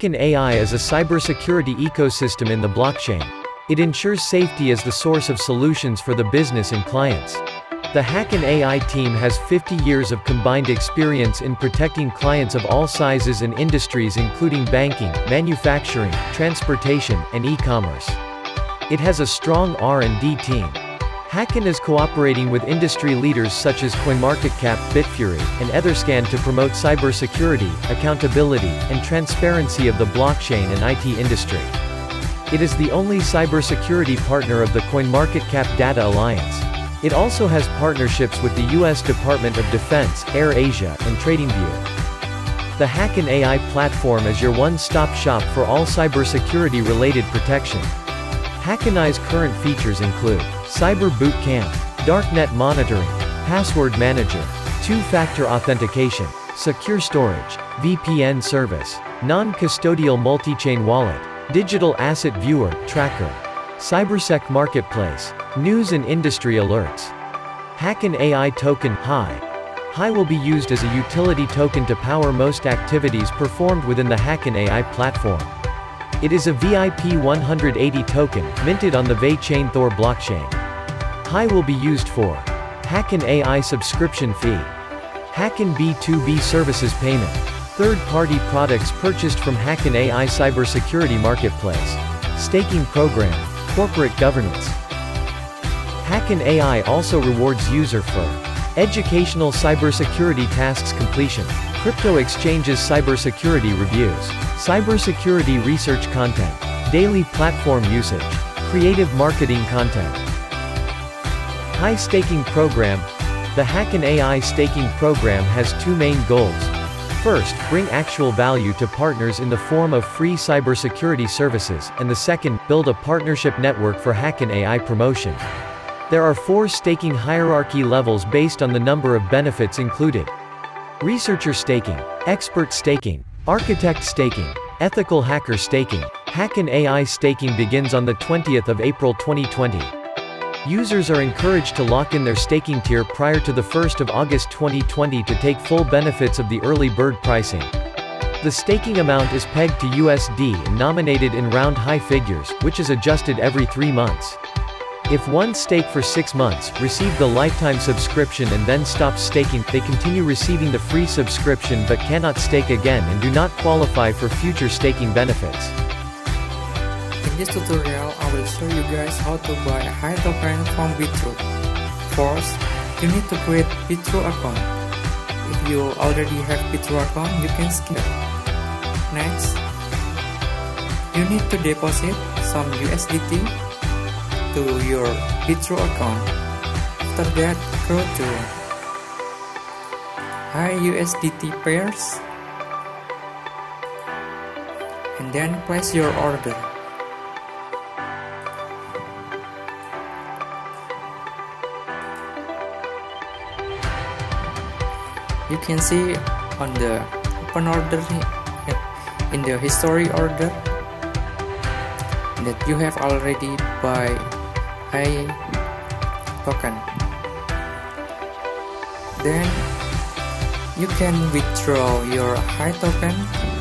HackenAI is a cybersecurity ecosystem in the blockchain. It ensures safety as the source of solutions for the business and clients. The HackenAI team has 50 years of combined experience in protecting clients of all sizes and industries, including banking, manufacturing, transportation, and e-commerce. It has a strong R&D team. Hacken is cooperating with industry leaders such as CoinMarketCap, Bitfury, and Etherscan to promote cybersecurity, accountability, and transparency of the blockchain and IT industry. It is the only cybersecurity partner of the CoinMarketCap Data Alliance. It also has partnerships with the U.S. Department of Defense, AirAsia, and TradingView. The HackenAI platform is your one-stop shop for all cybersecurity-related protection. HackenAI's current features include Cyber Boot Camp, Darknet Monitoring, Password Manager, Two-Factor Authentication, Secure Storage, VPN Service, Non-Custodial Multi-Chain Wallet, Digital Asset Viewer, Tracker, CyberSec Marketplace, News and Industry Alerts. HackenAI Token HAI will be used as a utility token to power most activities performed within the HackenAI platform. It is a VIP-180 token, minted on the VeChainThor blockchain. HAI will be used for HackenAI subscription fee, Hacken B2B services payment, third-party products purchased from HackenAI cybersecurity marketplace, staking program, corporate governance. HackenAI also rewards user for educational cybersecurity tasks completion, crypto exchanges cybersecurity reviews, cybersecurity research content, daily platform usage, creative marketing content. HAI staking program. The HackenAI staking program has two main goals. First, bring actual value to partners in the form of free cybersecurity services, and the second, build a partnership network for HackenAI promotion. There are 4 staking hierarchy levels based on the number of benefits included. Researcher staking, expert staking, architect staking, ethical hacker staking. HackenAI staking begins on the 20th of April 2020. Users are encouraged to lock in their staking tier prior to the 1st of August 2020 to take full benefits of the early bird pricing. The staking amount is pegged to USD and nominated in round high figures, which is adjusted every 3 months. If one stake for 6 months, receive the lifetime subscription and then stops staking, they continue receiving the free subscription but cannot stake again and do not qualify for future staking benefits. In this tutorial, I will show you guys how to buy a HAI token from Bitrue. First, you need to create Bitrue account. If you already have Bitrue account, you can skip. Next, you need to deposit some USDT to your Bitrue account. After that, go to HAI USDT pairs and then place your order. You can see on the open order in the history order that you have already buy HAI token. Then you can withdraw your HAI token